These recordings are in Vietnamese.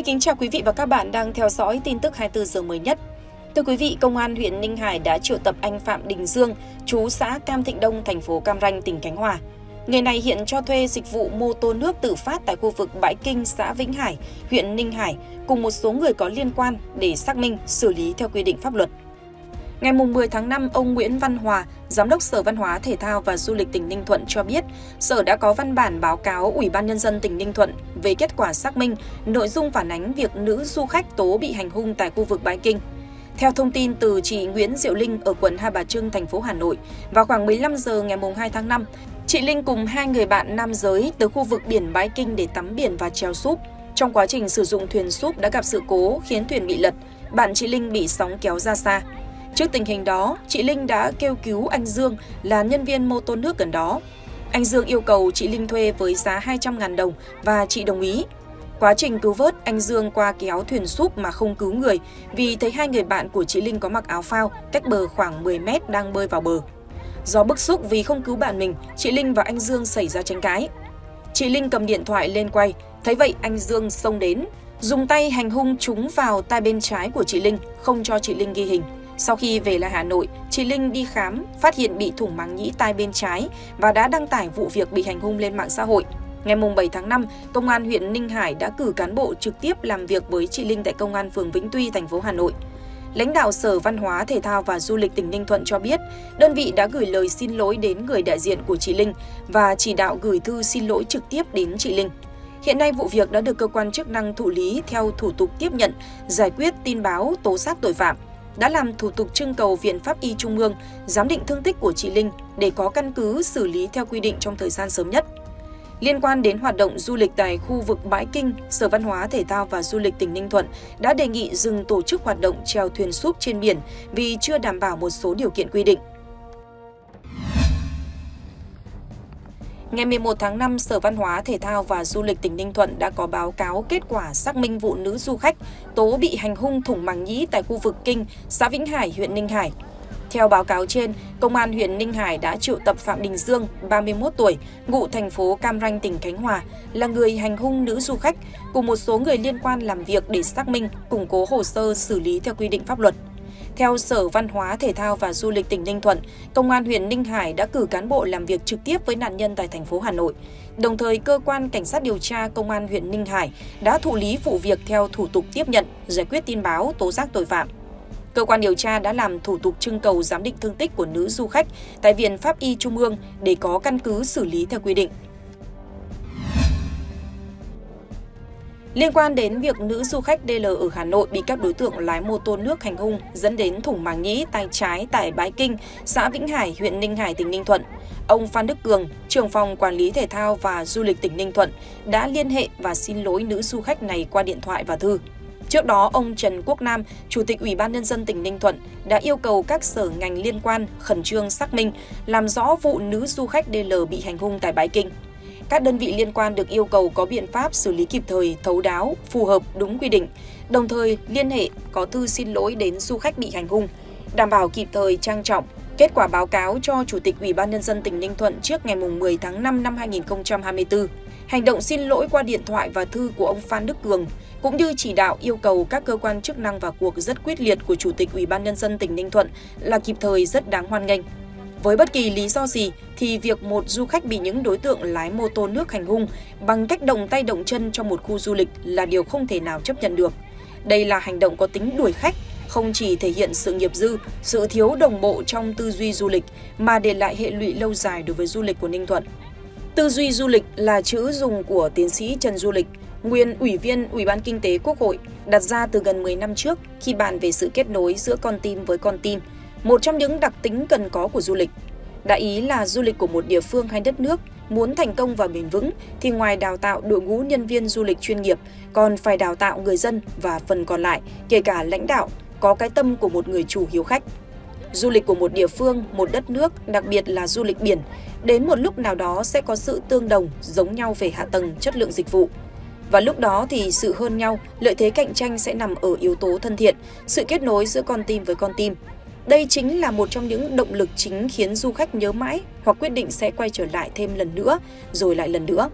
Xin kính chào quý vị và các bạn đang theo dõi tin tức 24 giờ mới nhất. Thưa quý vị, Công an huyện Ninh Hải đã triệu tập anh Phạm Đình Dương, trú xã Cam Thịnh Đông, thành phố Cam Ranh, tỉnh Khánh Hòa. Người này hiện cho thuê dịch vụ mô tô nước tự phát tại khu vực Bãi Kinh, xã Vĩnh Hải, huyện Ninh Hải, cùng một số người có liên quan để xác minh, xử lý theo quy định pháp luật. Ngày 10 tháng 5, ông Nguyễn Văn Hòa, Giám đốc Sở Văn hóa, Thể thao và Du lịch tỉnh Ninh Thuận cho biết, Sở đã có văn bản báo cáo Ủy ban Nhân dân tỉnh Ninh Thuận về kết quả xác minh, nội dung phản ánh việc nữ du khách tố bị hành hung tại khu vực Bãi Kinh. Theo thông tin từ chị Nguyễn Diệu Linh ở quận Hai Bà Trưng, thành phố Hà Nội, vào khoảng 15 giờ ngày 2 tháng 5, chị Linh cùng hai người bạn nam giới tới khu vực biển Bãi Kinh để tắm biển và chèo súp. Trong quá trình sử dụng thuyền súp đã gặp sự cố khiến thuyền bị lật, bạn chị Linh bị sóng kéo ra xa. Trước tình hình đó, chị Linh đã kêu cứu anh Dương là nhân viên mô tô nước gần đó. Anh Dương yêu cầu chị Linh thuê với giá 200.000 đồng và chị đồng ý. Quá trình cứu vớt, anh Dương qua kéo thuyền súp mà không cứu người vì thấy hai người bạn của chị Linh có mặc áo phao cách bờ khoảng 10 mét đang bơi vào bờ. Do bức xúc vì không cứu bạn mình, chị Linh và anh Dương xảy ra tranh cãi. Chị Linh cầm điện thoại lên quay, thấy vậy anh Dương xông đến, dùng tay hành hung trúng vào tai bên trái của chị Linh, không cho chị Linh ghi hình. Sau khi về lại Hà Nội, chị Linh đi khám, phát hiện bị thủng màng nhĩ tai bên trái và đã đăng tải vụ việc bị hành hung lên mạng xã hội. Ngày 7 tháng 5, Công an huyện Ninh Hải đã cử cán bộ trực tiếp làm việc với chị Linh tại Công an phường Vĩnh Tuy, thành phố Hà Nội. Lãnh đạo Sở Văn hóa, Thể thao và Du lịch tỉnh Ninh Thuận cho biết, đơn vị đã gửi lời xin lỗi đến người đại diện của chị Linh và chỉ đạo gửi thư xin lỗi trực tiếp đến chị Linh. Hiện nay vụ việc đã được cơ quan chức năng thụ lý theo thủ tục tiếp nhận, giải quyết tin báo, tố giác tội phạm, đã làm thủ tục trưng cầu Viện Pháp y Trung ương giám định thương tích của chị Linh để có căn cứ xử lý theo quy định trong thời gian sớm nhất. Liên quan đến hoạt động du lịch tại khu vực Bãi Kinh, Sở Văn hóa, Thể thao và Du lịch tỉnh Ninh Thuận đã đề nghị dừng tổ chức hoạt động chèo thuyền súp trên biển vì chưa đảm bảo một số điều kiện quy định. Ngày 11 tháng 5, Sở Văn hóa, Thể thao và Du lịch tỉnh Ninh Thuận đã có báo cáo kết quả xác minh vụ nữ du khách tố bị hành hung thủng màng nhĩ tại khu vực Kinh, xã Vĩnh Hải, huyện Ninh Hải. Theo báo cáo trên, Công an huyện Ninh Hải đã triệu tập Phạm Đình Dương, 31 tuổi, ngụ thành phố Cam Ranh, tỉnh Khánh Hòa, là người hành hung nữ du khách, cùng một số người liên quan làm việc để xác minh, củng cố hồ sơ xử lý theo quy định pháp luật. Theo Sở Văn hóa, Thể thao và Du lịch tỉnh Ninh Thuận, Công an huyện Ninh Hải đã cử cán bộ làm việc trực tiếp với nạn nhân tại thành phố Hà Nội. Đồng thời, Cơ quan Cảnh sát điều tra Công an huyện Ninh Hải đã thụ lý vụ việc theo thủ tục tiếp nhận, giải quyết tin báo, tố giác tội phạm. Cơ quan điều tra đã làm thủ tục trưng cầu giám định thương tích của nữ du khách tại Viện Pháp y Trung ương để có căn cứ xử lý theo quy định. Liên quan đến việc nữ du khách DL ở Hà Nội bị các đối tượng lái mô tô nước hành hung dẫn đến thủng màng nhĩ tay trái tại Bãi Kinh, xã Vĩnh Hải, huyện Ninh Hải, tỉnh Ninh Thuận, ông Phan Đức Cường, trưởng phòng Quản lý Thể thao và Du lịch tỉnh Ninh Thuận đã liên hệ và xin lỗi nữ du khách này qua điện thoại và thư. Trước đó, ông Trần Quốc Nam, Chủ tịch Ủy ban Nhân dân tỉnh Ninh Thuận đã yêu cầu các sở ngành liên quan khẩn trương xác minh, làm rõ vụ nữ du khách DL bị hành hung tại Bãi Kinh. Các đơn vị liên quan được yêu cầu có biện pháp xử lý kịp thời, thấu đáo, phù hợp, đúng quy định, đồng thời liên hệ có thư xin lỗi đến du khách bị hành hung, đảm bảo kịp thời, trang trọng. Kết quả báo cáo cho Chủ tịch Ủy ban Nhân dân tỉnh Ninh Thuận trước ngày 10 tháng 5 năm 2024. Hành động xin lỗi qua điện thoại và thư của ông Phan Đức Cường cũng như chỉ đạo yêu cầu các cơ quan chức năng vào cuộc rất quyết liệt của Chủ tịch Ủy ban Nhân dân tỉnh Ninh Thuận là kịp thời, rất đáng hoan nghênh. Với bất kỳ lý do gì thì việc một du khách bị những đối tượng lái mô tô nước hành hung bằng cách động tay động chân trong một khu du lịch là điều không thể nào chấp nhận được. Đây là hành động có tính đuổi khách, không chỉ thể hiện sự nghiệp dư, sự thiếu đồng bộ trong tư duy du lịch mà để lại hệ lụy lâu dài đối với du lịch của Ninh Thuận. Tư duy du lịch là chữ dùng của tiến sĩ Trần Du Lịch, nguyên Ủy viên Ủy ban Kinh tế Quốc hội, đặt ra từ gần 10 năm trước khi bàn về sự kết nối giữa con tim với con tim, một trong những đặc tính cần có của du lịch. Đại ý là du lịch của một địa phương hay đất nước muốn thành công và bền vững thì ngoài đào tạo đội ngũ nhân viên du lịch chuyên nghiệp còn phải đào tạo người dân và phần còn lại, kể cả lãnh đạo, có cái tâm của một người chủ hiếu khách. Du lịch của một địa phương, một đất nước, đặc biệt là du lịch biển, đến một lúc nào đó sẽ có sự tương đồng, giống nhau về hạ tầng, chất lượng dịch vụ. Và lúc đó thì sự hơn nhau, lợi thế cạnh tranh sẽ nằm ở yếu tố thân thiện, sự kết nối giữa con tim với con tim. Đây chính là một trong những động lực chính khiến du khách nhớ mãi hoặc quyết định sẽ quay trở lại thêm lần nữa, rồi lại lần nữa.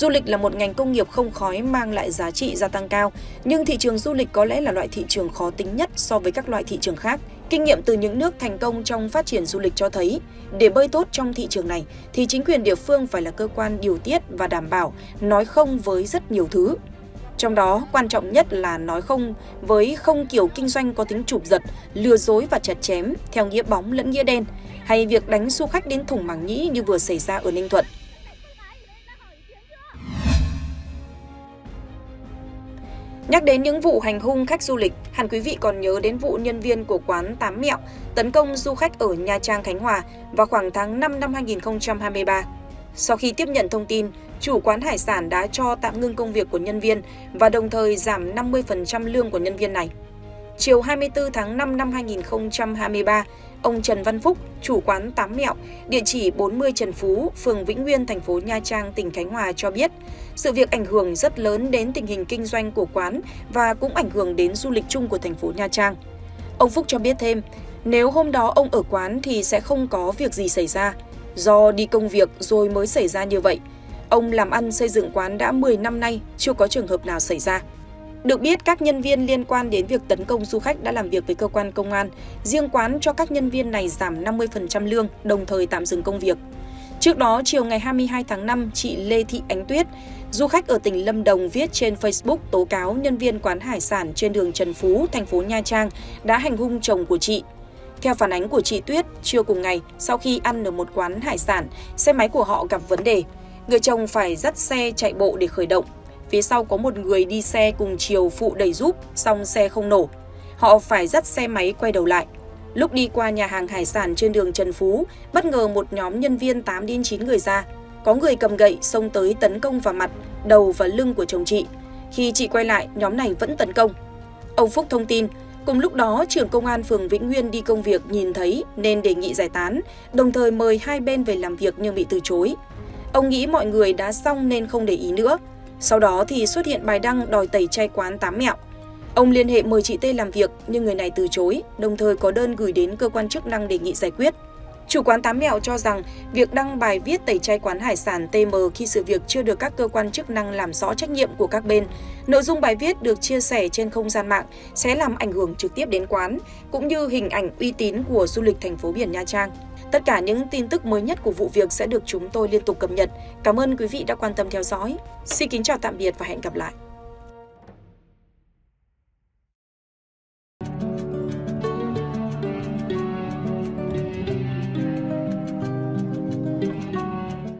Du lịch là một ngành công nghiệp không khói mang lại giá trị gia tăng cao, nhưng thị trường du lịch có lẽ là loại thị trường khó tính nhất so với các loại thị trường khác. Kinh nghiệm từ những nước thành công trong phát triển du lịch cho thấy, để bơi tốt trong thị trường này thì chính quyền địa phương phải là cơ quan điều tiết và đảm bảo nói không với rất nhiều thứ. Trong đó, quan trọng nhất là nói không với không kiểu kinh doanh có tính chụp giật, lừa dối và chặt chém theo nghĩa bóng lẫn nghĩa đen, hay việc đánh du khách đến thủng màng nhĩ như vừa xảy ra ở Ninh Thuận. Nhắc đến những vụ hành hung khách du lịch, hẳn quý vị còn nhớ đến vụ nhân viên của quán Tám Mẹo tấn công du khách ở Nha Trang, Khánh Hòa vào khoảng tháng 5 năm 2023. Sau khi tiếp nhận thông tin, chủ quán hải sản đã cho tạm ngưng công việc của nhân viên và đồng thời giảm 50% lương của nhân viên này. Chiều 24 tháng 5 năm 2023, ông Trần Văn Phúc, chủ quán Tám Mẹo, địa chỉ 40 Trần Phú, phường Vĩnh Nguyên, thành phố Nha Trang, tỉnh Khánh Hòa cho biết, sự việc ảnh hưởng rất lớn đến tình hình kinh doanh của quán và cũng ảnh hưởng đến du lịch chung của thành phố Nha Trang. Ông Phúc cho biết thêm, nếu hôm đó ông ở quán thì sẽ không có việc gì xảy ra. Do đi công việc rồi mới xảy ra như vậy. Ông làm ăn xây dựng quán đã 10 năm nay, chưa có trường hợp nào xảy ra. Được biết, các nhân viên liên quan đến việc tấn công du khách đã làm việc với cơ quan công an. Riêng quán cho các nhân viên này giảm 50% lương, đồng thời tạm dừng công việc. Trước đó, chiều ngày 22 tháng 5, chị Lê Thị Ánh Tuyết, du khách ở tỉnh Lâm Đồng viết trên Facebook tố cáo nhân viên quán hải sản trên đường Trần Phú, thành phố Nha Trang đã hành hung chồng của chị. Theo phản ánh của chị Tuyết, trưa cùng ngày, sau khi ăn ở một quán hải sản, xe máy của họ gặp vấn đề. Người chồng phải dắt xe chạy bộ để khởi động. Phía sau có một người đi xe cùng chiều phụ đẩy giúp, song xe không nổ. Họ phải dắt xe máy quay đầu lại. Lúc đi qua nhà hàng hải sản trên đường Trần Phú, bất ngờ một nhóm nhân viên 8-9 người ra. Có người cầm gậy xông tới tấn công vào mặt, đầu và lưng của chồng chị. Khi chị quay lại, nhóm này vẫn tấn công. Ông Phúc thông tin, cùng lúc đó, trưởng công an phường Vĩnh Nguyên đi công việc nhìn thấy nên đề nghị giải tán, đồng thời mời hai bên về làm việc nhưng bị từ chối. Ông nghĩ mọi người đã xong nên không để ý nữa. Sau đó thì xuất hiện bài đăng đòi tẩy chay quán Tám Mẹo. Ông liên hệ mời chị T làm việc nhưng người này từ chối, đồng thời có đơn gửi đến cơ quan chức năng đề nghị giải quyết. Chủ quán Tám Mẹo cho rằng việc đăng bài viết tẩy chay quán hải sản TM khi sự việc chưa được các cơ quan chức năng làm rõ trách nhiệm của các bên. Nội dung bài viết được chia sẻ trên không gian mạng sẽ làm ảnh hưởng trực tiếp đến quán, cũng như hình ảnh uy tín của du lịch thành phố biển Nha Trang. Tất cả những tin tức mới nhất của vụ việc sẽ được chúng tôi liên tục cập nhật. Cảm ơn quý vị đã quan tâm theo dõi. Xin kính chào tạm biệt và hẹn gặp lại.